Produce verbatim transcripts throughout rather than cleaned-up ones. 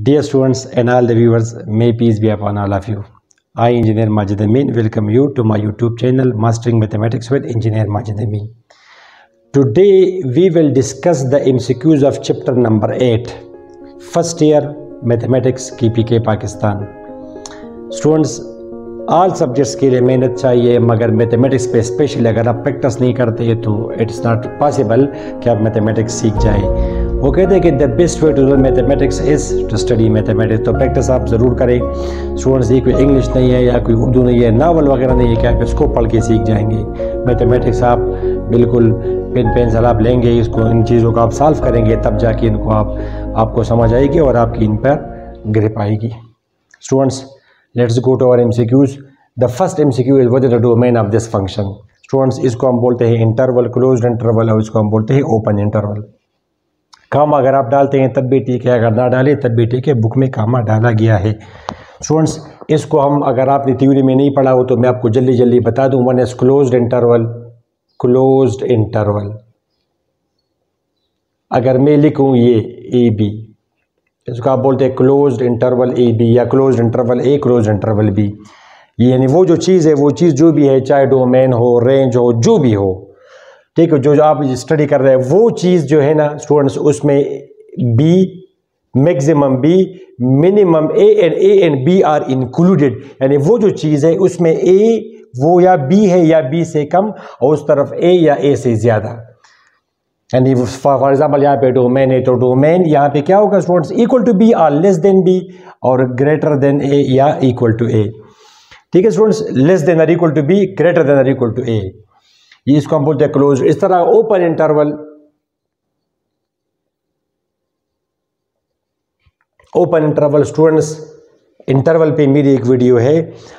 Dear students and all the viewers, may peace be upon all of you. I, Engineer Majid Amin, welcome you to my YouTube channel, Mastering Mathematics with Engineer Majid Amin. Today we will discuss the M C Qs of chapter number eight, first year mathematics K P K Pakistan. Students, all subjects के लिए मेहनत चाहिए, मगर mathematics पे specially अगर आप practice नहीं करते तो इट्स नॉट पॉसिबल कि आप मैथमेटिक्स सीख जाए. वो कहते हैं कि the best way to learn mathematics is to study mathematics. तो प्रैक्टिस आप ज़रूर करें स्टूडेंट्स. ये कोई इंग्लिश नहीं है या कोई उर्दू नहीं है, नावल वगैरह नहीं है कि आप इसको पढ़ के सीख जाएंगे. मैथमेटिक्स आप बिल्कुल पेन पेंसिल आप लेंगे, इसको इन चीज़ों को आप सॉल्व करेंगे, तब जाके इनको आप आपको समझ आएगी और आपकी इन पर ग्रिप आएगी. Students, let's go to our MCQs. The first MCQ is what is the domain of this function. Students, इसको हम बोलते हैं इंटरवल, क्लोज्ड इंटरवल, और इसको हम बोलते हैं ओपन इंटरवल. कामा अगर आप डालते हैं तब भी ठीक है, अगर ना डालें तब भी ठीक है. बुक में कामा डाला गया है. स्टूडेंट्स, इसको हम अगर आपने थ्योरी में नहीं पढ़ा हो तो मैं आपको जल्दी जल्दी बता दूं. One is closed interval, closed interval. अगर मैं लिखूं ये ए बी, इसको आप बोलते हैं क्लोज्ड इंटरवल ए बी या closed interval A, closed interval B. यानी वो जो चीज़ है, वो चीज़ जो भी है, चाहे डोमेन हो, रेंज हो, जो भी हो, ठीक है, जो जो आप स्टडी कर रहे हैं वो चीज़ जो है ना स्टूडेंट्स, उसमें B, maximum B, minimum A and A and B are included. यानी वो जो चीज़ है उसमें ए वो या बी है या बी से कम और उस तरफ ए या ए से ज़्यादा. यानी फॉर एग्जाम्पल यहाँ पे डोमेन है तो डोमेन यहाँ पे क्या होगा स्टूडेंट्स, इक्वल टू बी और लेस देन बी और ग्रेटर देन ए या इक्वल टू ए. ठीक है स्टूडेंट्स, लेस देन और equal to B, greater than और इक्वल टू ए, ये इसको हम बोलते हैं क्लोज. इस तरह open interval, open interval students, interval पे मेरी एक वीडियो है,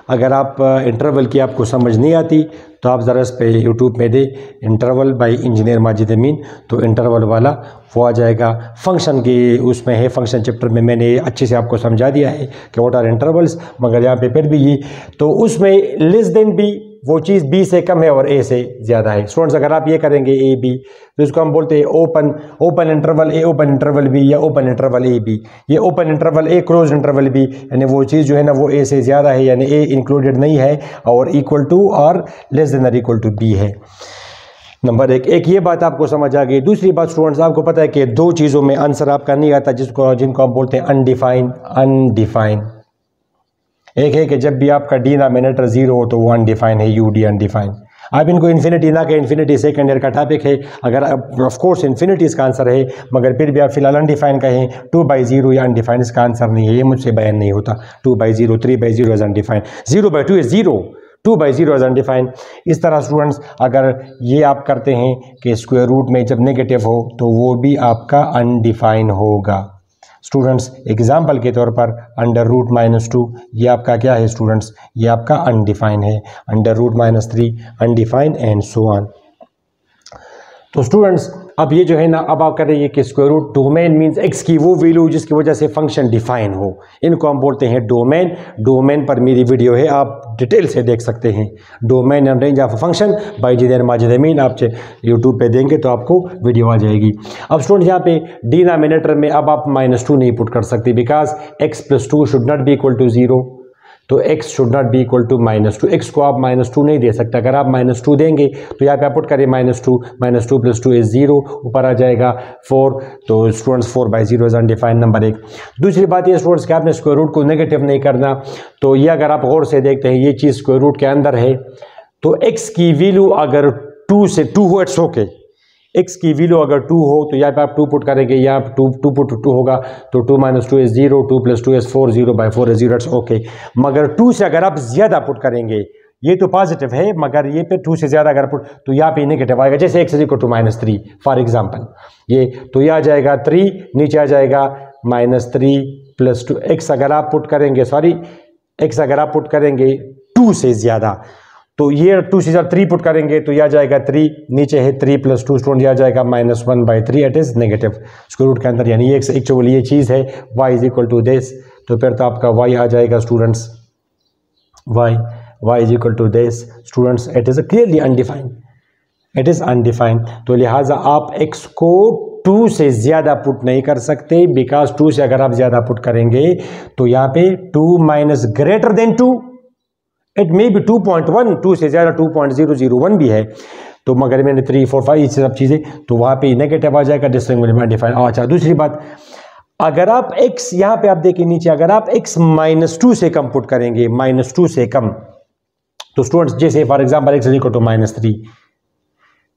अगर आप इंटरवल की आपको समझ नहीं आती तो आप ज़रा इस पर यूट्यूब में the interval by engineer Majid Amin, तो इंटरवल वाला वो आ जाएगा. फंक्शन की उसमें है, फंक्शन चैप्टर में मैंने अच्छे से आपको समझा दिया है कि व्हाट आर इंटरवल्स, मगर यहाँ पे फिर भी ये तो उसमें लेस देन बी वो चीज़ बी से कम है और ए से ज़्यादा है. स्टूडेंट्स, अगर आप ये करेंगे ए बी तो इसको हम बोलते हैं open open interval A, open interval B या ओपन इंटरवल ए बी. ये open interval A, close interval B, यानी वो चीज़ जो है ना वो ए से ज़्यादा है, यानी ए इंक्लूडेड नहीं है और इक्वल टू और लेस देन और इक्वल टू बी है. नंबर एक, एक ये बात आपको समझ आ गई. दूसरी बात स्टूडेंट्स, आपको पता है कि दो चीज़ों में आंसर आपका नहीं आता, जिसको जिनको हम बोलते हैं अनडिफाइंड. अनडिफाइंड एक है कि जब भी आपका डिनोमिनेटर जीरो हो तो वो अनडिफाइन है, यू डी अनडिफाइन. आप इनको इन्फिनिटी ना कहें, इन्फिनिटी सेकेंड ईयर का टॉपिक है, अगर ऑफ कोर्स इन्फिनिटी इसका आंसर है, मगर फिर भी आप फिलहाल अनडिफाइन कहें. टू बाई जीरो या अनडिफाइन इसका आंसर नहीं है, ये मुझसे बयान नहीं होता. Two by zero, three by zero is undefine, zero by two is zero, two by zero is undefine. इस तरह स्टूडेंट्स, अगर ये आप करते हैं कि स्क्वायर रूट में जब नेगेटिव हो तो वो भी आपका अनडिफाइन होगा. स्टूडेंट्स, एग्जाम्पल के तौर पर अंडर रूट माइनस टू, ये आपका क्या है स्टूडेंट्स, ये आपका अनडिफाइन है. Under root minus three undefine and so on. तो स्टूडेंट्स, अब ये जो है ना, अब आप कर रहे हैं कि square root domain means X की वो वैल्यू जिसकी वजह से फंक्शन डिफाइन हो, इनको हम बोलते हैं डोमेन. डोमेन पर मेरी वीडियो है, आप डिटेल से देख सकते हैं. Domain and range of function by engineer Majid Amin, आप यूट्यूब पे देंगे तो आपको वीडियो आ जाएगी. अब स्टूडेंट, यहाँ पे डिनोमिनेटर में अब आप माइनस टू नहीं पुट कर सकते, because X plus two should not be equal to zero, तो x should not be equal to minus two. X को आप माइनस टू नहीं दे सकते, अगर आप माइनस टू देंगे तो यहाँ पे आप पुट करें minus two, minus two plus two is zero, ऊपर आ जाएगा फोर. तो students, four by zero is undefine, number एक. दूसरी बात ये स्टूडेंट्स कि आपने स्क्वायर रूट को नेगेटिव नहीं करना, तो ये अगर आप गौर से देखते हैं ये चीज़ स्क्वायर रूट के अंदर है, तो एक्स की वैल्यू अगर टू से टू हो इट्स ओके, एक्स की वैल्यू अगर टू हो तो यहाँ पे आप टू पुट करेंगे, यहाँ पे टू टू पुट टू होगा तो two minus two is zero, two plus two is four, zero by four is zero, it's okay. मगर टू से अगर आप ज़्यादा पुट करेंगे, ये तो पॉजिटिव है मगर ये पे टू से ज़्यादा अगर पुट तो यहाँ पे नेगेटिव आएगा, जैसे X equal to minus three for example, ये तो यह आ जाएगा थ्री, नीचे आ जाएगा minus three plus two. X अगर आप पुट करेंगे, सॉरी एक्स अगर आप पुट करेंगे टू से ज़्यादा, तो ये टू से जब थ्री पुट करेंगे तो यह आ जाएगा थ्री, नीचे है थ्री प्लस टू, स्टूडेंट यह आ जाएगा minus one by three, it is negative square root के अंदर. यानी ये एक्चुअल ये चीज़ है y is equal to this, तो फिर तो आपका y आ जाएगा students, y y is equal to this. Students, it is clearly undefined, it is undefined. तो लिहाजा आप x को टू से ज़्यादा पुट नहीं कर सकते, बिकॉज टू से अगर आप ज़्यादा पुट करेंगे तो यहाँ पे two minus greater than two, it may be two point one, two से ज़्यादा two point zero zero one भी है, तो मगर मैंने थ्री फोर फाइव ये सब चीज़ें, तो वहाँ पे नेगेटिव आ जाएगा डिस्टिंग्विश मॉडिफायर। अच्छा दूसरी बात, अगर आप x यहाँ पे आप देखिए नीचे, अगर आप x माइनस टू से कम पुट करेंगे, माइनस टू से कम, तो स्टूडेंट्स जैसे for example x equal to minus three,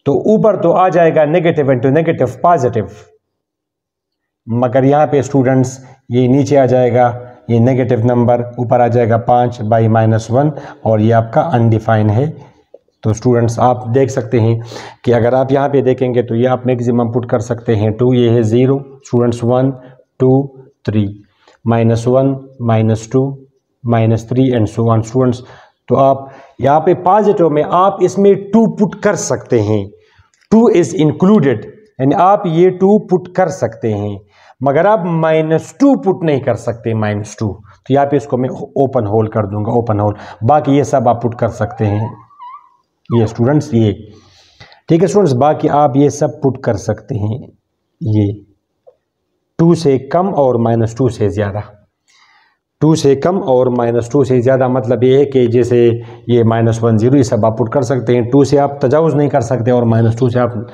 तो ऊपर तो आ जाएगा नेगेटिव इनटू नेगेटिव पॉजिटिव, मगर यहाँ पे स्टूडेंट्स ये नीचे आ जाएगा ये नेगेटिव नंबर, ऊपर आ जाएगा पाँच बाई माइनस वन, और ये आपका अनडिफाइन है। तो स्टूडेंट्स आप देख सकते हैं कि अगर आप यहाँ पे देखेंगे तो ये आप मैक्सिमम पुट कर सकते हैं टू, ये है zero students, one two three, minus one minus two minus three and so on students. तो आप यहाँ पे पॉजिटिव में आप इसमें टू पुट कर सकते हैं, टू इज़ इंक्लूडेड, यानी आप ये टू पुट कर सकते हैं, मगर आप माइनस टू पुट नहीं कर सकते, माइनस टू, तो यहाँ पे इसको मैं ओपन होल कर दूंगा, ओपन होल, बाकी ये सब आप पुट कर सकते हैं, ये स्टूडेंट्स ये ठीक है स्टूडेंट्स, बाकी आप ये सब पुट कर सकते हैं, ये टू से कम और माइनस टू से ज़्यादा, टू से कम और माइनस टू से ज़्यादा, मतलब ये है कि जैसे ये माइनस वन जीरो, ये सब आप पुट कर सकते हैं, टू से आप तजावुज़ नहीं कर सकते, और माइनस टू से आप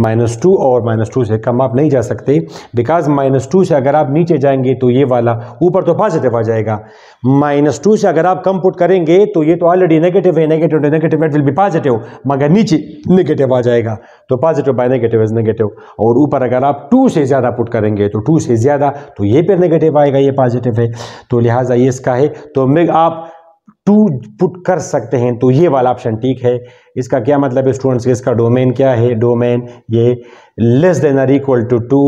माइनस टू और माइनस टू से कम आप नहीं जा सकते, बिकॉज माइनस टू से अगर आप नीचे जाएंगे तो ये वाला ऊपर तो पॉजिटिव आ जाएगा, माइनस टू से अगर आप कम पुट करेंगे तो ये तो ऑलरेडी नेगेटिव है, negative to negative it will be positive, मगर नीचे नेगेटिव आ जाएगा, तो positive by negative is negative, और ऊपर अगर आप टू से ज़्यादा पुट करेंगे तो टू से ज़्यादा, तो ये पर नेगेटिव आएगा, ये पॉजिटिव है, तो लिहाजा ये इसका है, तो मैं आप टू पुट कर सकते हैं, तो ये वाला ऑप्शन ठीक है। इसका क्या मतलब है स्टूडेंट्स, इसका डोमेन क्या है, डोमेन ये less than or equal to two,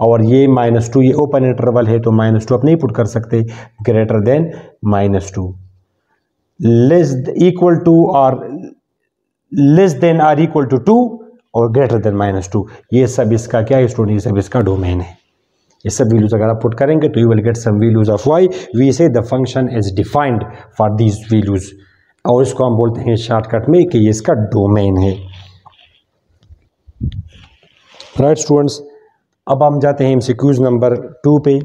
और ये माइनस टू, ये ओपन इंटरवल है, तो माइनस टू आप नहीं पुट कर सकते, greater than minus two, less equal to और less than or equal to two और ग्रेटर देन माइनस टू, ये सब इसका क्या है स्टूडेंट, ये सब इसका डोमेन है। ये सब वैल्यूज अगर आप पुट करेंगे तो you will get some values of Y, we say the function is defined for these values, और इसको हम बोलते हैं शॉर्टकट में कि ये इसका डोमेन है। राइट स्टूडेंट्स, अब हम जाते हैं एमसीक्यूज नंबर टू पे।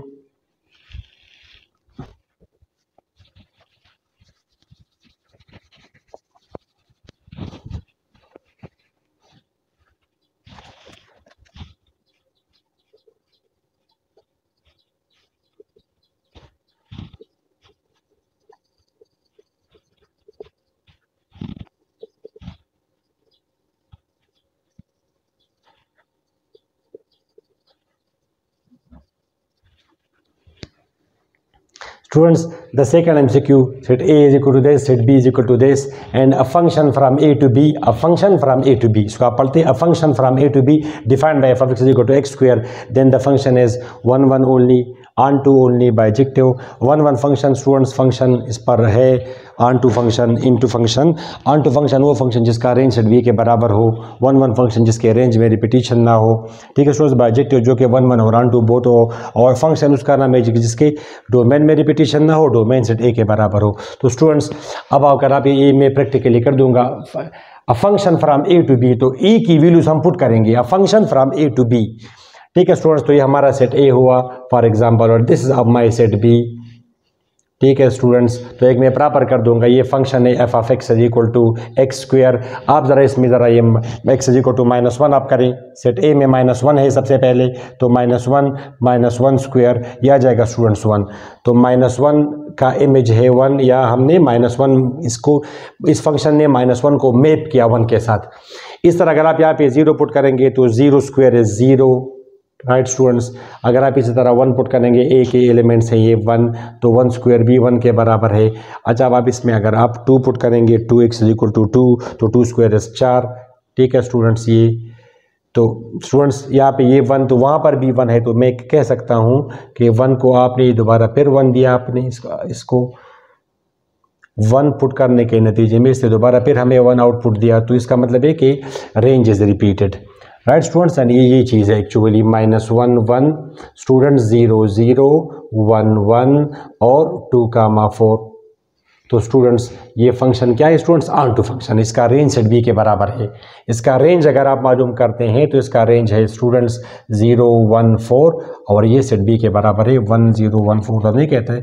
Students, the second M C Q, set A is equal to this, set B is equal to this, and a function from A to B, a function from A to B. इसको आप पढ़ते हैं, a function from A to B defined by f of x is equal to x square. Then the function is one one only, on to only by adjective. One one function, students function इस पर है, on to function, into function. On to function वो function जिसका range set B के बराबर हो, one one function जिसके range में repetition ना हो, ठीक है students, by adjective जो कि one one और on to both हो, और function उसका नाम है जिसके domain में repetition ना हो, डोमेन सेट ए के बराबर हो। तो स्टूडेंट्स अब अगर आप ये मैं प्रैक्टिकली कर दूंगा, a function from A to B, तो ए की वैल्यूज हम पुट करेंगे, a function from A to B, ठीक है स्टूडेंट्स, तो ये हमारा सेट ए हुआ फॉर एग्जांपल, और दिस इज अब माय सेट बी, ठीक है स्टूडेंट्स, तो एक मैं प्रॉपर कर दूंगा, ये फंक्शन है F of x is equal to x square, आप ज़रा इसमें ज़रा ये X is equal to minus one आप करें, सेट ए में माइनस वन है सबसे पहले, तो minus one minus one square यह आ जाएगा स्टूडेंट्स वन, तो माइनस वन का इमेज है वन, या हमने माइनस वन इसको इस फंक्शन ने माइनस वन को मैप किया वन के साथ। इस तरह अगर आप यहाँ पे ज़ीरो पुट करेंगे तो zero square is zero, right students, अगर आप इसी तरह वन पुट करेंगे, ए के एलिमेंट्स हैं ये वन, तो वन स्क्वायर भी वन के बराबर है। अच्छा अब आप इसमें अगर आप टू पुट करेंगे, two X is equal to two, तो टू स्क्वायर इज चार, ठीक है स्टूडेंट्स ये, तो स्टूडेंट्स यहाँ पे ये वन, तो वहाँ पर भी वन है, तो मैं कह सकता हूँ कि वन को आपने दोबारा फिर वन दिया, आपने इसका इसको वन पुट करने के नतीजे में इससे दोबारा फिर हमें वन आउटपुट दिया, तो इसका मतलब है कि range is repeated, right students, and ये ये चीज़ है actually, minus one one students, zero zero one one और टू कामा फोर, तो स्टूडेंट्स ये फंक्शन क्या है स्टूडेंट्स, आर टू फंक्शन। इसका रेंज सेट बी के बराबर है। इसका रेंज अगर आप मालूम करते हैं तो इसका रेंज है स्टूडेंट्स ज़ीरो वन फोर और ये सेट बी के बराबर है। वन ज़ीरो वन फोर तो नहीं कहते हैं,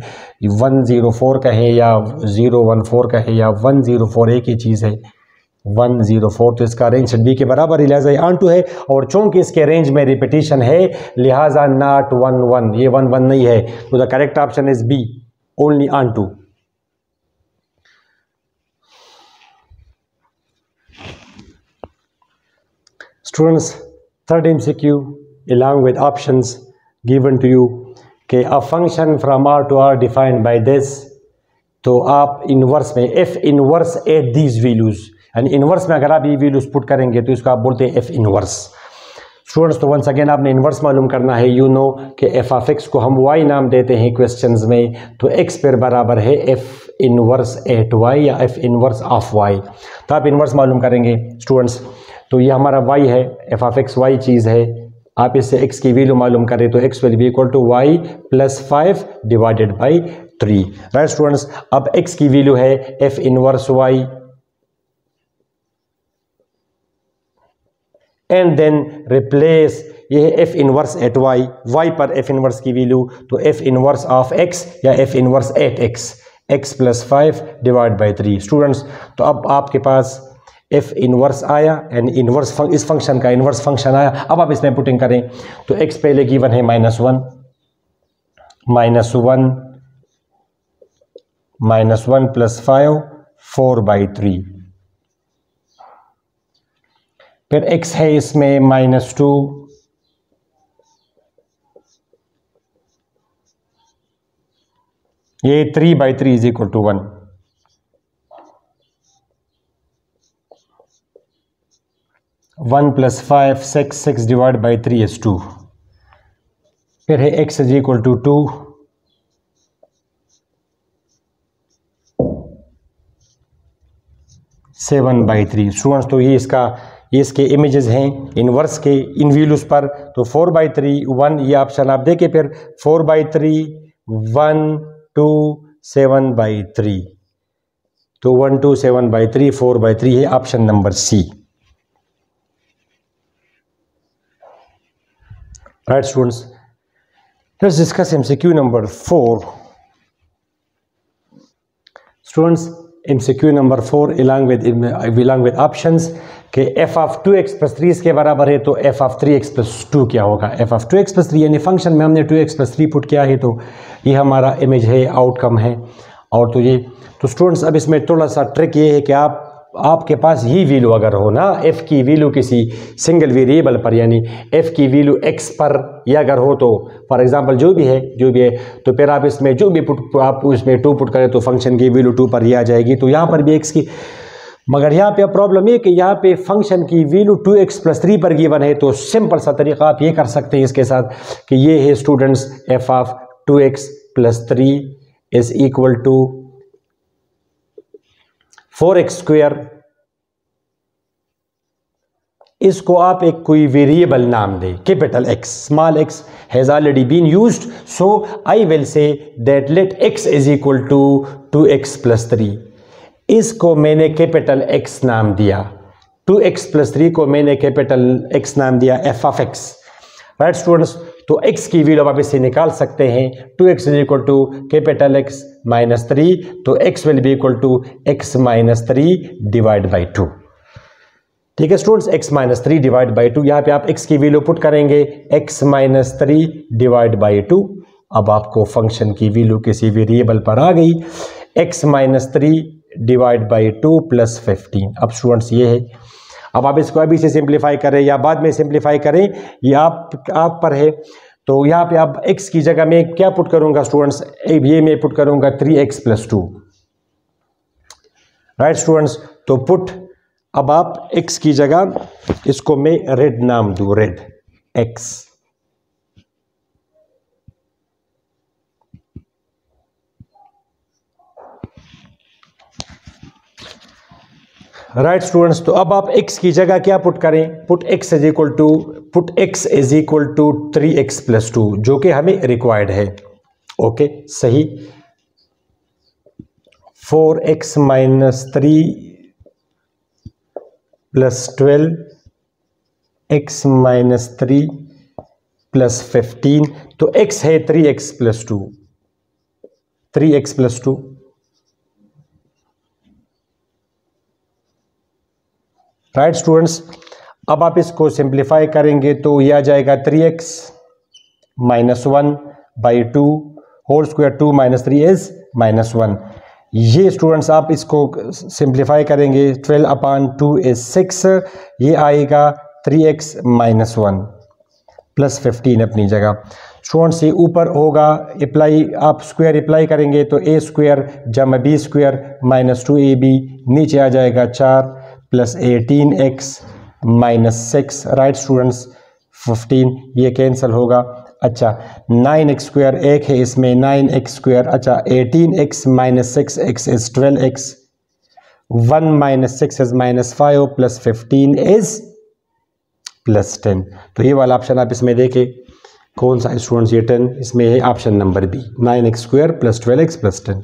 वन ज़ीरो फोर का है या ज़ीरो वन फोर का है या वन ज़ीरो फोर एक ही चीज़ है, वन ज़ीरो फोर। तो इसका रेंज सेट बी के बराबर है, लिहाजा आन टू है। और चूँकि इसके रेंज में रिपीटिशन है लिहाजा नाट वन वन, ये वन वन नहीं है। तो the correct option is B only onto. Students, third M C Q along with options given to you. Okay, a function from R to R defined by this. तो आप inverse में f inverse at these values, यानी inverse में अगर आप ये values put करेंगे तो इसको आप बोलते हैं f इनवर्स। स्टूडेंट्स तो वंस अगेन आपने इनवर्स मालूम करना है। यू नो कि एफ ऑफ एक्स को हम वाई नाम देते हैं क्वेश्चंस में, तो एक्स पर बराबर है एफ इनवर्स एट वाई या एफ इनवर्स ऑफ वाई। तो आप इनवर्स मालूम करेंगे स्टूडेंट्स। तो ये हमारा y है, एफ ऑफ एक्स वाई चीज़ है। आप इससे x की वैल्यू मालूम करें तो x will be equal to Y plus five divided by three. Right students, अब x की वैल्यू है f inverse y and then replace, ये है f inverse at y, y पर f इनवर्स की वैल्यू, तो f इनवर्स ऑफ x या f inverse at x, x plus five divide by three. Students तो अब आपके पास एफ इनवर्स आया एंड इनवर्स इस फंक्शन का इनवर्स फंक्शन आया। अब आप इसमें पुटिंग करें तो एक्स पहले गिवन है minus one, minus one minus one plus five four by three. फिर एक्स है इसमें माइनस टू, ये three by three is equal to one. One plus five six, six divide by three is two. फिर है X is equal to two, seven by three. Students तो ये इसका ये इसके इमेजेस हैं इनवर्स के इन वैल्यूज पर। तो फोर बाई थ्री वन, ये ऑप्शन आप देखें, फिर four by three one two seven by three, तो one two seven by three four by three है option number C. Right students, let's discuss M C Q number four. Students, M C Q number four along with along with options कि f of two X plus three इसके बराबर है, तो f of three X plus two क्या होगा। f of two X plus three यानी function में हमने two X plus three put किया है, तो ये हमारा इमेज है, आउटकम है। और तो ये तो स्टूडेंट्स अब इसमें थोड़ा सा ट्रिक ये है कि आप आपके पास ही वैल्यू अगर हो ना, f की वैल्यू किसी सिंगल वेरिएबल पर, यानी f की वैल्यू x पर या अगर हो तो फॉर एग्जांपल जो भी है जो भी है तो फिर आप इसमें जो भी पुट आप इसमें टू पुट करें तो फंक्शन की वैल्यू टू पर ही आ जाएगी। तो यहाँ पर भी x की, मगर यहाँ पे प्रॉब्लम ये कि यहाँ पे फंक्शन की value two x plus three पर गिवन है। तो सिंपल सा तरीका आप ये कर सकते हैं इसके साथ कि ये है students F of two x plus three is equal to four X square. इसको आप एक कोई वेरिएबल नाम दें, capital X, small X has already been used, so I will say that let X is equal to two x plus three. इसको मैंने capital X नाम दिया, टू एक्स प्लस थ्री को मैंने कैपिटल एक्स नाम दिया F of x. Right students तो x की वैल्यू आप इससे निकाल सकते हैं, two X is equal to capital X minus three, तो x will be equal to x minus three divide by two. ठीक है students, x minus three divide by two, यहाँ पे आप x की वैल्यू पुट करेंगे x minus three divide by two. अब आपको फंक्शन की वैल्यू किसी वेरिएबल पर आ गई, x minus three divide by two plus fifteen. अब स्टूडेंट्स ये है, अब आप इसको अभी से सिंप्लीफाई करें या बाद में सिंप्लीफाई करें, ये आप आप पर है। तो यहाँ पे आप x की जगह में क्या पुट करूँगा स्टूडेंट्स, ये मैं पुट करूँगा three x plus two. Right students तो पुट, अब आप x की जगह इसको मैं रेड नाम दूँ, red x। Right right students तो अब आप x की जगह क्या पुट करें, put x is equal to put x is equal to three x plus two, जो कि हमें रिक्वायर्ड है। ओके okay, सही। Four x minus three plus twelve x minus three plus fifteen, तो एक्स है three x plus two, three x plus two right students. अब आप इसको सिंप्लीफाई करेंगे तो यह आ जाएगा three x minus one by two whole square, two minus three is minus one. ये स्टूडेंट्स आप इसको सिंप्लीफाई करेंगे twelve upon two is six, ये आएगा three x minus one plus fifteen अपनी जगह। स्टूडेंट्स ये ऊपर होगा, अप्लाई आप स्क्वायर अप्लाई करेंगे तो ए स्क्वायर जमा बी स्क्वायर माइनस टू ए बी, नीचे आ जाएगा चार plus eighteen x minus six right students fifteen, ये कैंसिल होगा। अच्छा नाइन एक्स स्क्वायर एक है इसमें, नाइन एक्स स्क्वायर, अच्छा eighteen x minus six x is twelve x, one minus six is minus five plus fifteen is plus ten. तो ये वाला ऑप्शन आप इसमें देखें कौन सा स्टूडेंट्स, ये टेन इसमें है option number B, nine x square plus twelve x plus ten.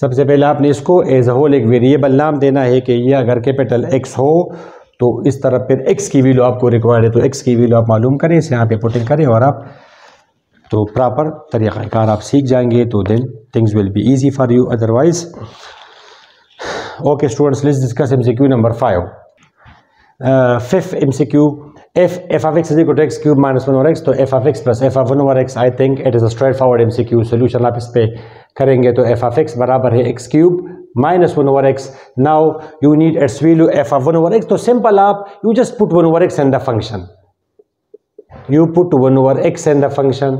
सबसे पहले आपने इसको एज अ होल एक वेरिएबल नाम देना है कि यह अगर कैपिटल एक्स हो तो इस तरह फिर एक्स की वैल्यू आपको रिक्वायर्ड है, तो एक्स की वैल्यू आप मालूम करें, इसे यहाँ पे पुटिंग करें और आप तो प्रॉपर तरीक़ाकार आप सीख जाएंगे, तो then things will be easy for you otherwise. Okay students let's discuss MCQ number five, fifth MCQ. If f of x is equal to x cube minus one over x, तो f of x plus f of one over x, I think it is a straightforward M C Q solution। आप इस पर करेंगे तो f of x बराबर है x cube minus one over x। Now you need its value f of one over x, तो simple आप you just put one over x in the function, you put one over x in the function।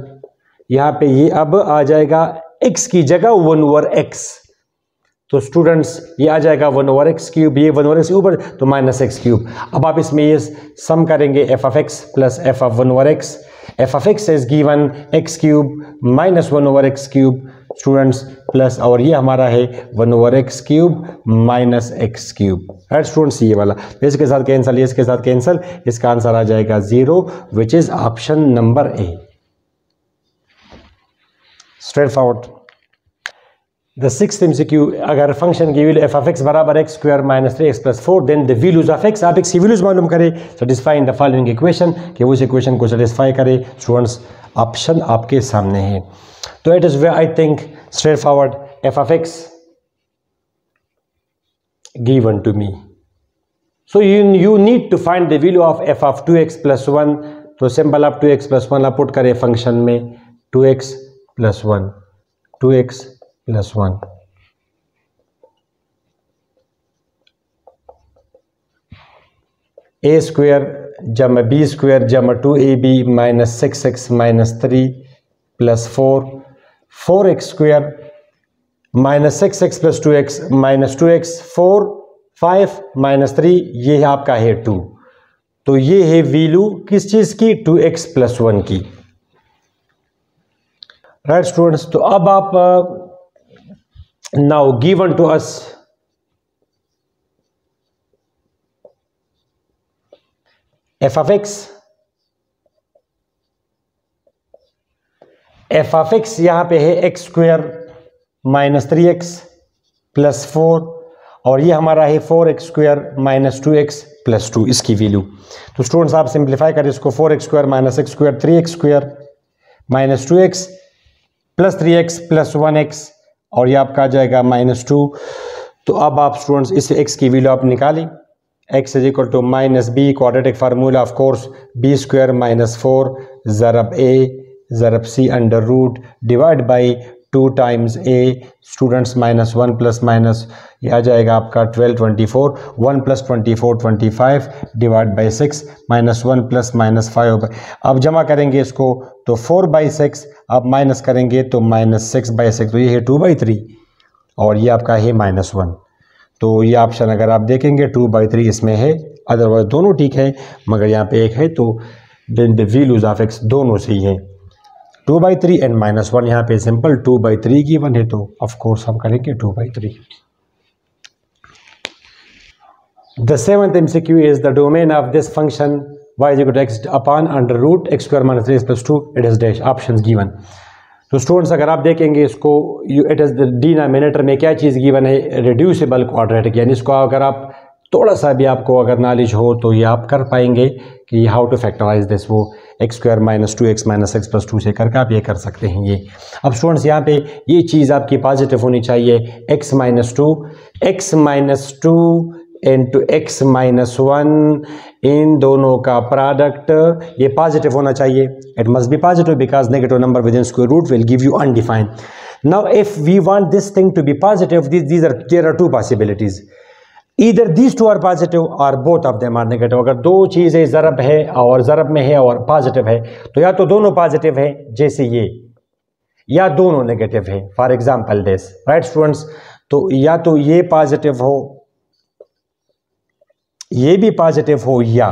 यहाँ पे ये अब आ जाएगा x की जगह one over x, तो स्टूडेंट्स ये आ जाएगा वन ओवर एक्स क्यूब, ये वन ओवर एक्स ऊपर तो माइनस एक्स क्यूब। अब आप इसमें ये सम करेंगे f of x plus f of one over x, f of x is given x cube minus one over x cube students plus, और ये हमारा है one over x cube minus x cube right students. ये वाला इसके साथ cancel, ये इसके साथ कैंसिल, इसका आंसर आ जाएगा zero which is option number A, straight forward. The sixth M C Q, अगर फंक्शन की वैल्यू एफ ऑफ एक्स बराबर x square minus three x plus four, then the values of x, आप x की values मालूम करें, satisfying the following equation, कि उस equation को सेटिस्फाई करे। स्टूडेंट्स ऑप्शन आपके सामने है, तो it is I think straight forward. F of X given to me, so you you need to find the value of F of two x plus one, तो simple आप two x plus one आप put करें function में, two x plus one, two x plus one. A square जमा B square जमा two ए B minus six X minus three plus four, four x square minus six x plus two x minus two x, four five minus three, ये है आपका है to. तो ये है value किस चीज़ की, टू एक्स प्लस वन की राइट right स्टूडेंट्स। तो अब आप now given to us f of x, f of x यहाँ पे है x square minus three x plus four, और ये हमारा है four x square minus two x plus two, इसकी वैल्यू। तो स्टूडेंट्स आप सिंप्लीफाई करें इसको, four x square minus x square three x square minus two x plus three x plus one x, और ये आपका आ जाएगा माइनस टू। तो अब आप स्टूडेंट्स इस एक्स की वैल्यू आप निकाली, x is equal to minus b, quadratic formula of course, b square minus four ज़रब ए ज़रब c under root divide by two times a students minus one plus minus, ये आ जाएगा आपका twelve twenty four, one plus twenty four twenty five divide by six minus one plus minus five. अब जमा करेंगे इसको तो फोर बाई सिक्स, अब माइनस करेंगे तो माइनस सिक्स बाई सिक्स, तो ये है टू बाई थ्री, और ये आपका है माइनस वन। तो ये ऑप्शन अगर आप देखेंगे टू बाई थ्री इसमें है, अदरवाइज दोनों ठीक है, मगर यहाँ पे एक है तो then the values of x दोनों सही है, two by three and minus one. यहाँ पे सिंपल टू बाई थ्री की वन है, तो ऑफ कोर्स हम करेंगे two by three. The seventh MCQ is the domain of this function y is equal to x upon under root x square minus three x plus two, it is dash, option given. तो students अगर आप देखेंगे इसको, it is denominator में क्या चीज़ given है, reducible quadratic, यानी इसको अगर आप थोड़ा सा भी आपको अगर नॉलेज हो तो ये आप कर पाएंगे कि हाउ टू फैक्टराइज दिस। वो x square minus two x minus x plus two से करके आप ये कर सकते हैं ये। अब स्टूडेंट्स यहाँ पे ये चीज़ आपकी पॉजिटिव होनी चाहिए, x minus two x minus two into x minus one, इन दोनों का प्रोडक्ट ये पॉजिटिव होना चाहिए। It must be positive because negative number within square root will give you undefined. Now if we want this thing to be positive, these are there are two possibilities, इधर these two are positive और both of them are negative. अगर दो चीज़ें ज़रब है और ज़रब में है और पॉजिटिव है तो या तो दोनों पॉजिटिव है जैसे ये, या दोनों नेगेटिव है, for example this, right students. तो या तो ये पॉजिटिव हो, ये भी पॉजिटिव हो, या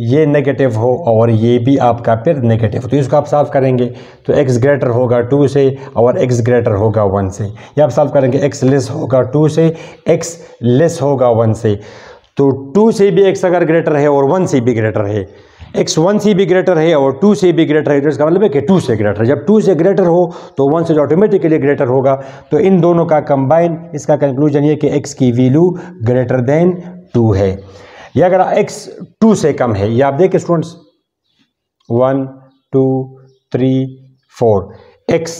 ये नेगेटिव हो और ये भी आपका फिर नेगेटिव। तो इसको आप सॉल्व करेंगे तो x ग्रेटर होगा टू से और x ग्रेटर होगा वन से, या आप सॉल्व करेंगे x लेस होगा टू से, x लेस होगा वन से। तो टू से भी x अगर ग्रेटर है और वन से भी ग्रेटर है, x वन से भी ग्रेटर है और टू से भी ग्रेटर है, तो इसका मतलब है कि टू से ग्रेटर है। जब टू से ग्रेटर हो तो वन से जो ऑटोमेटिकली ग्रेटर होगा, तो इन दोनों का कंबाइन, इसका कंक्लूजन ये कि x की वैल्यू ग्रेटर देन टू है। या अगर x टू से कम है, ये आप देखिए students, one two three four, x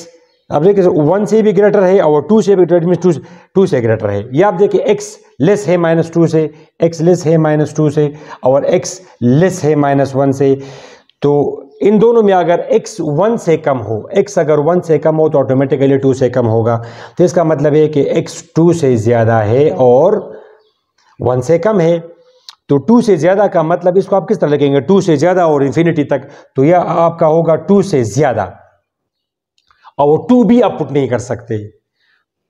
अब देखिए वन से भी ग्रेटर है और टू से भी ग्रेटर, मीन टू टू से ग्रेटर है। ये आप देखिए x लेस है माइनस टू से, x लेस है माइनस टू से और x लेस है माइनस वन से। तो इन दोनों में अगर x वन से कम हो, x अगर वन से कम हो तो ऑटोमेटिकली टू से कम होगा। तो इसका मतलब है कि x टू से ज़्यादा है और वन से कम है। तो टू से ज़्यादा का मतलब इसको आप किस तरह लिखेंगे, टू से ज़्यादा और इन्फिनिटी तक, तो यह आपका होगा टू से ज़्यादा। और वो टू भी आप पुट नहीं कर सकते,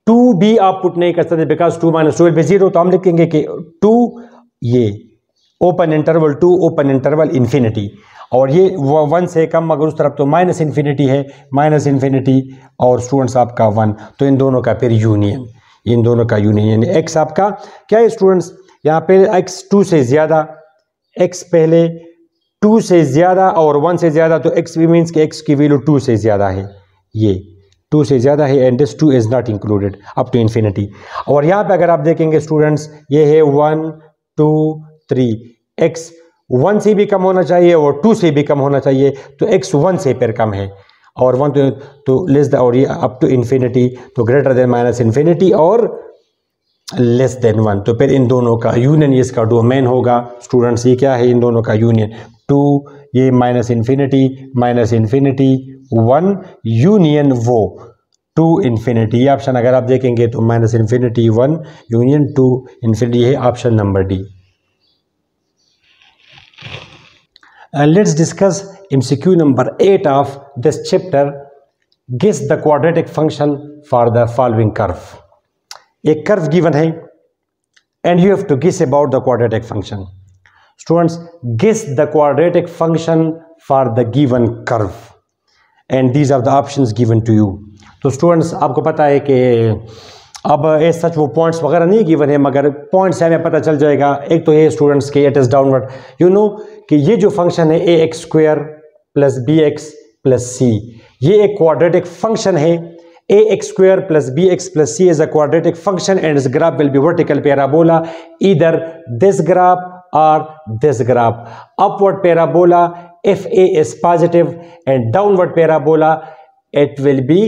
टू भी आप पुट नहीं कर सकते because two minus two zero. तो हम लिखेंगे कि टू ये open interval two open interval infinity, और ये वन से कम अगर उस तरफ तो माइनस इन्फिनिटी है, माइनस इन्फिनिटी और स्टूडेंट्स आपका वन। तो इन दोनों का फिर यूनियन, इन दोनों का यूनियन एक्स आपका क्या है स्टूडेंट्स, यहाँ पे x टू से ज़्यादा, x पहले टू से ज़्यादा और वन से ज़्यादा, तो x भी मीन्स कि x की वैल्यू टू से ज़्यादा है, ये टू से ज़्यादा है and this two is not included up to infinity. और यहाँ पे अगर आप देखेंगे स्टूडेंट्स, ये है one two three, x one से भी कम होना चाहिए और टू से भी कम होना चाहिए, तो x वन से पर कम है और वन तो, तो लेस द, और ये अप टू इन्फिनिटी, तो ग्रेटर देन माइनस इन्फिनिटी और लेस देन वन। तो फिर इन दोनों का यूनियन, ये इसका डोमेन होगा स्टूडेंट्स। ये क्या है, इन दोनों का यूनियन टू, ये minus infinity minus infinity one, union वो टू इन्फिनिटी। ये ऑप्शन अगर आप देखेंगे तो minus infinity one union two infinity है option number D. Let's discuss MCQ number eight of this chapter, guess the quadratic function for the following curve. एक curve given है and you have to guess about the quadratic function. Students guess the quadratic function for the given curve and these are the options given to you. तो students आपको पता है कि अब ए सच वो points वगैरह नहीं गिवन है, मगर पॉइंट्स हमें पता चल जाएगा। एक तो ये स्टूडेंट्स के it is downward, you know कि ये जो फंक्शन है a x square plus b x plus c, ये एक क्वाड्रेटिक फंक्शन है। A x square plus b x plus c is a quadratic function and its graph will be vertical parabola, either this graph और this graph. Upward parabola if a is positive and downward parabola it will be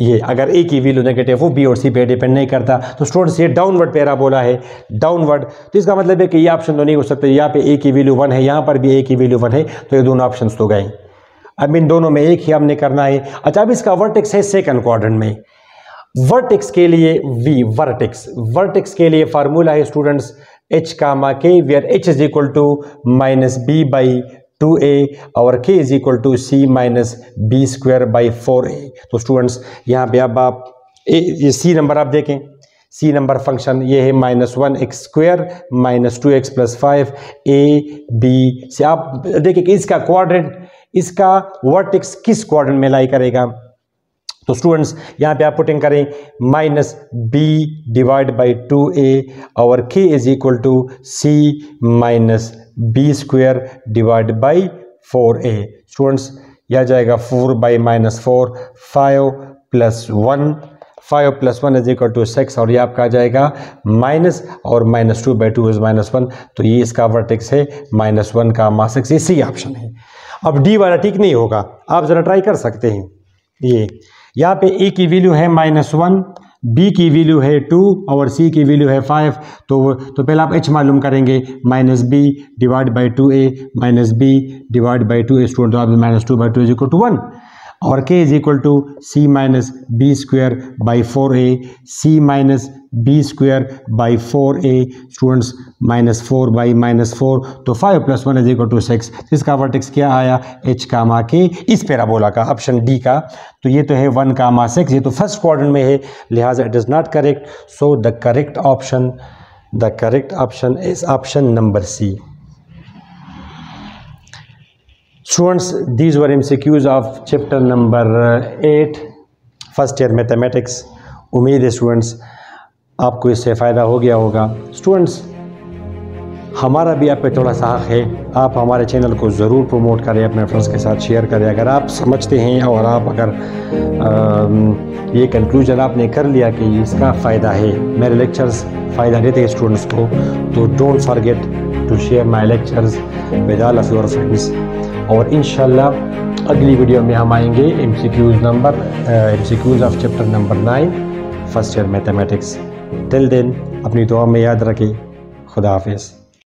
ये, अगर ए की value negative हो, B और सी पे depend नहीं करता। तो स्टूडेंट्स ये डाउनवर्ड पैराबोला है, डाउनवर्ड, तो इसका मतलब है कि ये ऑप्शन तो नहीं हो सकता। यहाँ पे ए की वैल्यू वन है, यहाँ पर भी ए की वैल्यू वन है, तो ये दोनों ऑप्शन तो गए। अब इन दोनों में एक ही हमने करना है। अच्छा अब इसका वर्टेक्स है सेकंड क्वाड्रेंट में, वर्टेक्स के लिए वी, वर्टेक्स वर्टेक्स के लिए फार्मूला है students h comma k, where h is equal to minus b by two a और के is equal to C minus b square by four a. तो students यहाँ पे अब आप सी नंबर आप देखें, सी नंबर फंक्शन ये है minus one x square minus two x plus five a B से। आप देखिए कि इसका क्वाड्रेंट, इसका वर्टेक्स किस क्वाड्रेंट में लाई करेगा। तो स्टूडेंट्स यहाँ पे आप पुटिंग करें minus B divide by two a और के is equal to C minus b square divide by four A. Students यह आ जाएगा four by minus four, five plus one, five plus one is equal to six, और ये आपका आ जाएगा माइनस, और minus two by two is minus one, तो ये इसका वर्टेक्स है माइनस वन का मास एक्स, ये सी ऑप्शन है। अब डी वाला ठीक नहीं होगा, आप ज़रा ट्राई कर सकते हैं। ये यहाँ पे ए की वैल्यू है माइनस वन, बी की वैल्यू है टू और सी की वैल्यू है फाइव, तो तो पहले आप एच मालूम करेंगे, minus B divide by two A minus B divide by two A student, तो आप minus two by two is equal to one, और के is equal to C minus B square by four A, C minus B square by four A students, minus four by minus four, तो five plus one is equal to six. इसका vertex क्या आया, H comma के, इस parabola का option D का, तो ये तो है वन कामा सिक्स, ये तो फर्स्ट क्वाड्रेंट में है, लिहाजा it is not correct, so the correct option the correct option is option number C. Students, these were M C Qs of chapter number eight, first year mathematics. उम्मीद है students आपको इससे फ़ायदा हो गया होगा। Students, हमारा भी आप पे थोड़ा सा हक़ है, आप हमारे चैनल को ज़रूर प्रमोट करें, अपने फ्रेंड्स के साथ शेयर करें। अगर आप समझते हैं और आप अगर आ, ये कंक्लूजन आपने कर लिया कि इसका फ़ायदा है, मेरे लेक्चर्स फ़ायदा देते हैं स्टूडेंट्स को, तो don't forget to share my lectures with all of your friends. और इंशाल्लाह अगली वीडियो में हम आएंगे M C Qs number M C Qs of chapter number nine first year mathematics. Till then अपनी दुआ में याद रखें। खुदा हाफिज़।